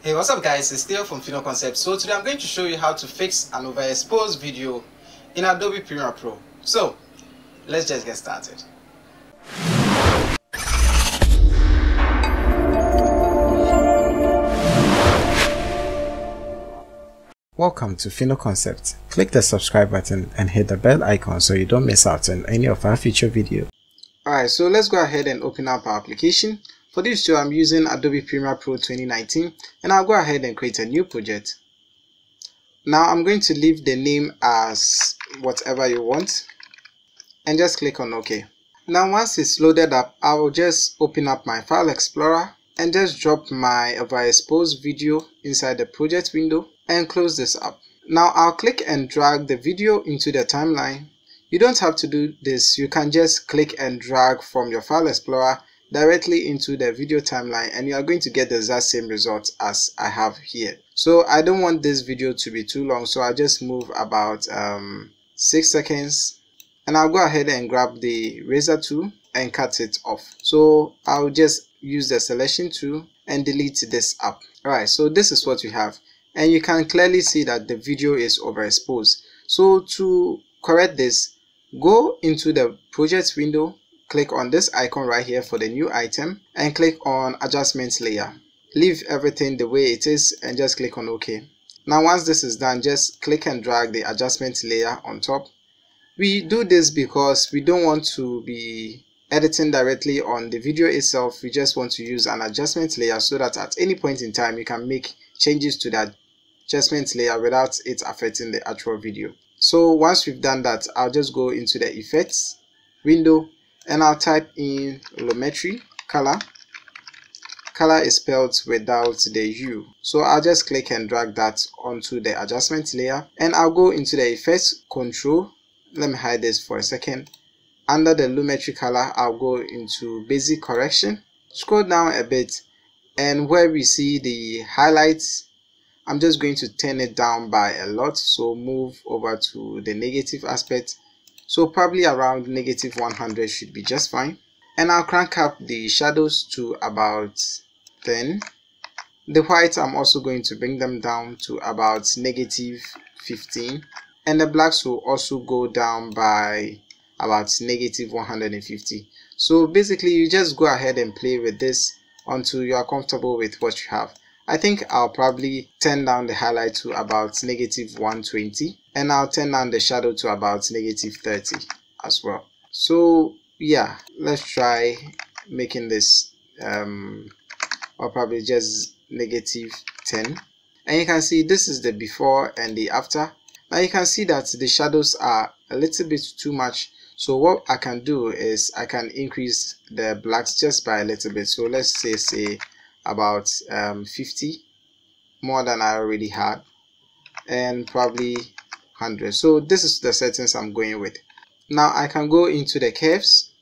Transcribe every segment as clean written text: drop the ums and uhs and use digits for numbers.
Hey, what's up guys, it's Theo from Final Concepts. So today I'm going to show you how to fix an overexposed video in Adobe Premiere Pro. So let's just get started. Welcome to Final Concepts. Click the subscribe button and hit the bell icon so you don't miss out on any of our future videos. Alright, so let's go ahead and open up our application. For this show, I'm using Adobe Premiere Pro 2019 and I'll go ahead and create a new project. Now I'm going to leave the name as whatever you want and just click on OK. Now once it's loaded up, I will just open up my File Explorer and just drop my overexposed video inside the project window and close this up. Now I'll click and drag the video into the timeline. You don't have to do this, you can just click and drag from your File Explorer directly into the video timeline and you are going to get the exact same result as I have here. So I don't want this video to be too long, so I'll just move about 6 seconds and I'll go ahead and grab the razor tool and cut it off. So I'll just use the selection tool and delete this up. Alright, so this is what we have and you can clearly see that the video is overexposed. So to correct this, go into the project window, click on this icon right here for the new item and click on adjustments layer. Leave everything the way it is and just click on OK. Now once this is done, just click and drag the adjustments layer on top. We do this because we don't want to be editing directly on the video itself, we just want to use an adjustment layer so that at any point in time you can make changes to that adjustment layer without it affecting the actual video. So once we've done that, I'll just go into the effects window and I'll type in Lumetri Color. Color is spelled without the U. So I'll just click and drag that onto the adjustment layer and I'll go into the effects control. Let me hide this for a second. Under the Lumetri Color, I'll go into basic correction. Scroll down a bit and where we see the highlights, I'm just going to turn it down by a lot, so move over to the negative aspect, so probably around negative 100 should be just fine. And I'll crank up the shadows to about 10. The whites, I'm also going to bring them down to about negative 15 and the blacks will also go down by about negative 150. So basically you just go ahead and play with this until you are comfortable with what you have. I think I'll probably turn down the highlight to about negative 120 and I'll turn down the shadow to about negative 30 as well. So yeah, let's try making this or probably just negative 10 and you can see this is the before and the after. Now you can see that the shadows are a little bit too much, so what I can do is I can increase the blacks just by a little bit. So let's say about 50, more than I already had, and probably 100. So this is the settings I'm going with. Now I can go into the curves,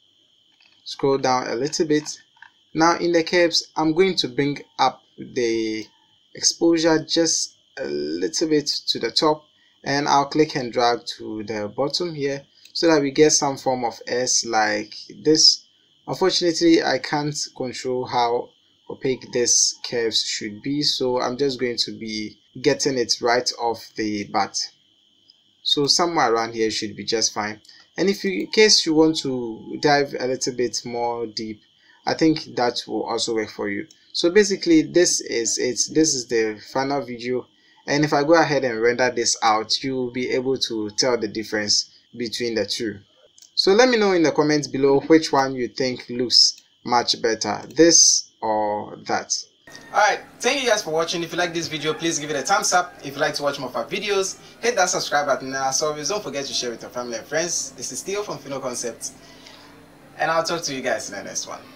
scroll down a little bit. Now in the curves I'm going to bring up the exposure just a little bit to the top and I'll click and drag to the bottom here so that we get some form of S like this. Unfortunately I can't control how opaque this curves should be, so I'm just going to be getting it right off the bat. So somewhere around here should be just fine. And if you, in case you want to dive a little bit more deep, I think that will also work for you. So basically this is it. This is the final video and if I go ahead and render this out, you will be able to tell the difference between the two. So let me know in the comments below which one you think looks much better, this or that. Alright, thank you guys for watching. If you like this video, please give it a thumbs up. If you like to watch more of our videos, hit that subscribe button, and as always, don't forget to share with your family and friends. This is Theo from Final Concepts and I'll talk to you guys in the next one.